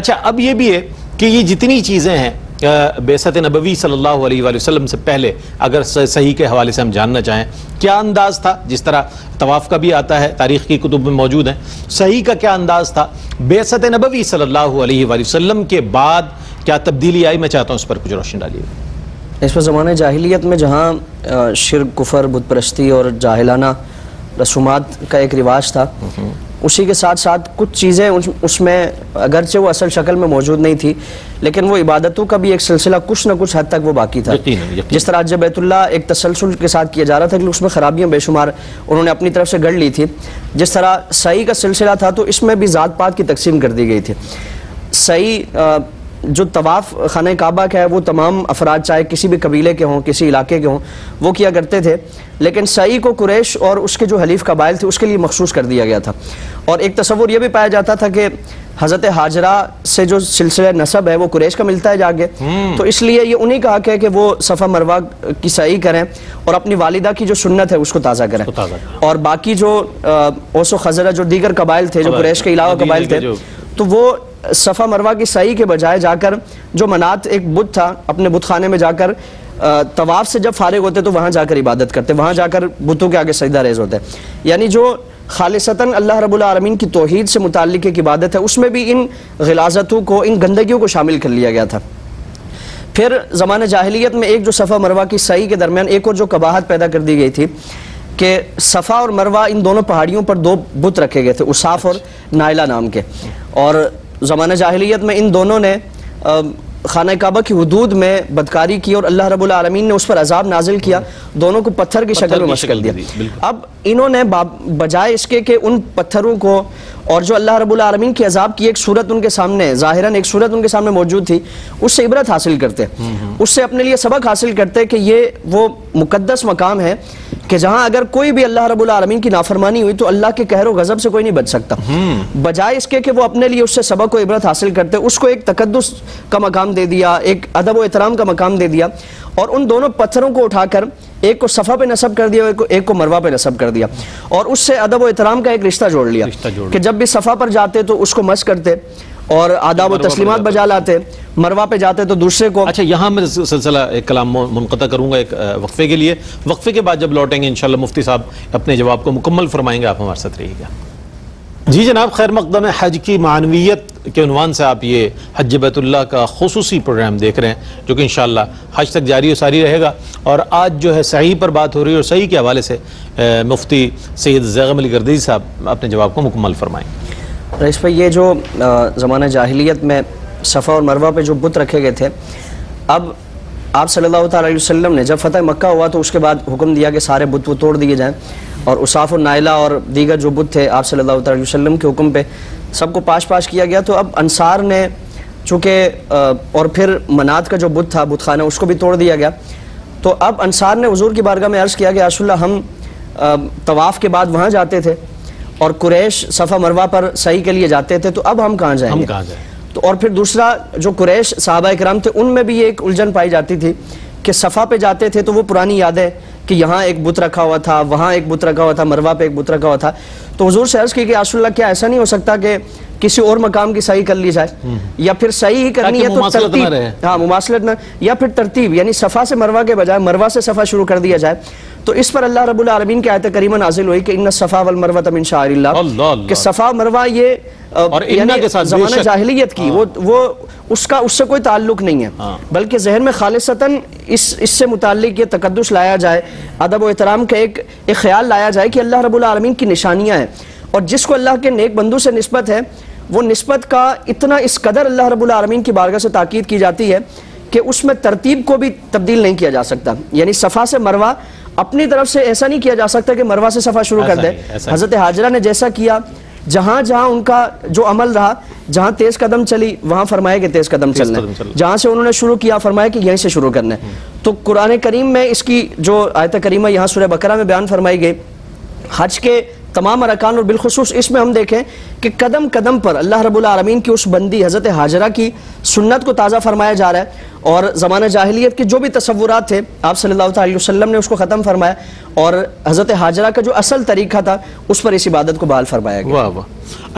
अच्छा, अब ये भी है कि ये जितनी चीज़ें हैं बेसत नबवी सल्लल्लाहु अलैहि वसल्लम से पहले, अगर सही के हवाले से हम जानना चाहें क्या अंदाज़ था, जिस तरह तवाफ़ का भी आता है, तारीख़ की कुतुब में मौजूद है, सही का क्या अंदाज़ था, बेसत नबवी सल्लल्लाहु अलैहि वसल्लम के बाद क्या तब्दीली आई, मैं चाहता हूँ उस पर कुछ रोशनी डालिए। इस पर ज़माने जाहिलियत में जहाँ शिर्क, कुफर, बुत परस्ती और जाहिलाना रसूमात का एक रिवाज था, उसी के साथ साथ कुछ चीज़ें उसमें अगरचे वो असल शक्ल में मौजूद नहीं थी, लेकिन वो इबादतों का भी एक सिलसिला कुछ ना कुछ हद तक वो बाकी था। यकीन। जिस तरह हज बैतुल्ला एक तसलसल के साथ किया जा रहा था कि उसमें खराबियाँ बेशुमार उन्होंने अपनी तरफ से गढ़ ली थी, जिस तरह सही का सिलसिला था तो इसमें भी ज़ात पात की तकसीम कर दी गई थी। सही जो तवाफ़ खाना काबा का है वो तमाम अफराद चाहे किसी भी कबीले के हों, किसी इलाके के हों, वो किया करते थे, लेकिन सई को कुरैश और उसके जो हलीफ कबाइल थे उसके लिए मखसूस कर दिया गया था। और एक तस्वुर ये भी पाया जाता था कि हज़रत हाजरा से जो सिलसिला नसब है वो कुरैश का मिलता है जाके, तो इसलिए ये उन्हीं का हक है कि वो सफ़ा मरवा की सई करें और अपनी वालिदा की जो सुन्नत है उसको ताज़ा करें, और बाकी जो औस खजरा जो दीगर कबाइल थे, जो कुरैश के अलावा कबाइल थे, तो वो सफ़ा मरवा की सई के बजाय जाकर जो मनात एक बुत था अपने बुत खाने में जाकर तवाफ़ से जब फारिग होते तो वहाँ जाकर इबादत करते, वहाँ जाकर बुतों के आगे सजदा रेज़ होते। यानी जो खालिसतन अल्लाह रब्बुल आलमीन की तौहीद से मुताल्लिक़ एक इबादत है उसमें भी इन गिलाज़तों को, इन गंदगियों को शामिल कर लिया गया था। फिर ज़माने जाहिलियत में एक जो सफ़ा मरवा की सई के दरमियान एक और जो कबाहत पैदा कर दी गई थी कि सफ़ा और मरवा इन दोनों पहाड़ियों पर दो बुत रखे गए थे, उसाफ और नाइला नाम के, और ज़माने जाहिलियत में इन दोनों ने खाना काबा की हुदूद में बदकारी की और अल्लाह रब्बुल आलमीन ने उस पर अजाब नाजिल किया, दोनों को पत्थर की शक्ल में मशकल दिया। अब इन्होंने बजाय इसके कि उन पत्थरों को और जो अल्लाह रब्बुल आलमीन के अजाब की एक सूरत उनके सामने ज़ाहिरन एक सूरत उनके सामने मौजूद थी उससे इबरत हासिल करते, उससे अपने लिए सबक हासिल करते कि ये वो मुकद्दस मकाम है कि जहाँ अगर कोई भी अल्लाह रब्बुल आलमीन की नाफरमानी हुई तो अल्लाह के कहर व गज़ब से कोई नहीं बच सकता। बजाय इसके कि वो अपने लिए उससे सबक को इबरत हासिल करते, उसको एक तकद्दुस का मकाम दे दिया, एक अदब व एहतराम का मकाम दे दिया, और उन दोनों पत्थरों को उठाकर एक को सफ़ा पे नसब कर दिया, एक को मरवा पे नसब कर दिया, और उससे अदब व एहतराम का एक रिश्ता जोड़ लिया कि जब भी सफ़ा पर जाते तो उसको मस्क करते और आदाब व तस्लीमात बजा लाते, मरवा पे जाते तो दूसरे को। अच्छा, यहाँ मैं सिलसिला एक कलाम मुनक़ता करूँगा एक वक्फ़े के लिए, वक्फ़े के बाद जब लौटेंगे इंशाल्लाह मुफ्ती साहब अपने जवाब को मुकम्मल फरमाएंगे, आप हमारे साथ रहिएगा। जी जनाब, खैर मक़दम हज की मानवियत के उन्वान से आप ये हज बैतुल्लाह का खुसूसी प्रोग्राम देख रहे हैं जो कि इंशाल्लाह हज तक जारी और सारी रहेगा, और आज जो है सही पर बात हो रही है और सही के हवाले से मुफ्ती सैयद ज़ैग़म अली गर्देज़ी साहब अपने जवाब को मुकम्मल फरमाएँ। इस पर यह जो ज़माना जाहिलियत में सफ़ा और मरवा पे जो बुत रखे गए थे, अब आप सल्लल्लाहु अलैहि वसल्लम ने जब फ़तह मक्का हुआ तो उसके बाद हुक्म दिया कि सारे बुत वो तोड़ दिए जाएँ, और उसाफ और नाइला और दीगर जो बुत थे आप सल्लल्लाहु अलैहि वसल्लम के हुक्म पे सबको पाश पाश किया गया। तो अब अंसार ने चूँकि और फिर मनात का जो बुत था, बुत खाना, उसको भी तोड़ दिया गया। तो अब अंसार ने हुजूर की बारगाह में अर्ज़ किया कि रसूलल्लाह, हम तवाफ़ के बाद वहाँ जाते थे और कुरैश सफ़ा मरवा पर सही के लिए जाते थे, तो अब हम कहाँ जाएँगे? तो और फिर दूसरा जो कुरैश सहाबा इकराम थे उनमें भी ये एक उलझन पाई जाती थी कि सफ़ा पे जाते थे तो वो पुरानी यादें कि यहाँ एक बुत रखा हुआ था, वहाँ एक बुत रखा हुआ था, मरवा पे एक बुत रखा हुआ था। तो हुजूर से अर्ज़ की कि रसूलल्लाह, क्या ऐसा नहीं हो सकता कि किसी और मकाम की सही कर ली जाए, या फिर सही ही करनी है तो तरतीब, हाँ मुमासलत ना, या फिर तरतीब यानी सफ़ा से मरवा के बजाय मरवा से सफ़ा शुरू कर दिया जाए। तो इस पर अल्लाह रब्बुल आलमीन की आयत करीमा नाजिल हुई कि इन्ना सफ़ा वल मरवा मिन शाइरिल्लाह, कि सफ़ा मरवा ये और इन्ना के साथ ज़माने जाहिलियत की वो उसका उससे कोई ताल्लुक नहीं है, बल्कि जहन में खालिसतन इससे मुताल्लिक ये तकद्दुस लाया जाए, अदब व एहतराम का एक ख्याल लाया जाए कि अल्लाह रब्बुल आलमीन की निशानियाँ हैं, और जिसको अल्लाह के नेक बंदू से निस्बत है वो निस्बत का इतना इस कदर अल्लाह रब्बुल आलमीन की बारगाह से ताक़ीद की जाती है कि उसमें तरतीब को भी तब्दील नहीं किया जा सकता। यानी सफ़ा से मरवा अपनी तरफ से ऐसा नहीं किया जा सकता कि मरवा से सफ़ा शुरू कर दें। हज़रत हाजरा ने जैसा किया, जहाँ जहाँ उनका जो अमल रहा, जहाँ तेज़ कदम चली वहाँ फरमाया कि तेज़ कदम चलना है, जहाँ से उन्होंने शुरू किया फरमाया कि यहीं से शुरू करना है। तो कुरान करीम में इसकी जो आयत करीमा यहाँ सूरह बकरा में बयान फरमाई गई, हज के तमाम अरकान और बिलखुसूस इसमें हम देखें कि कदम कदम पर अल्लाह रब्बुल आलमीन की उस बंदी हज़रत हाजरा की सुन्नत को ताज़ा फरमाया जा रहा है, और ज़माने जाहिलियत के जो भी तसव्वुरात थे आप सल्लल्लाहु अलैहि वसल्लम ने उसको ख़त्म फरमाया, और हज़रत हाजरा का जो असल तरीक़ा था उस पर इस इबादत को बहाल फरमाया गया। वाह वाह।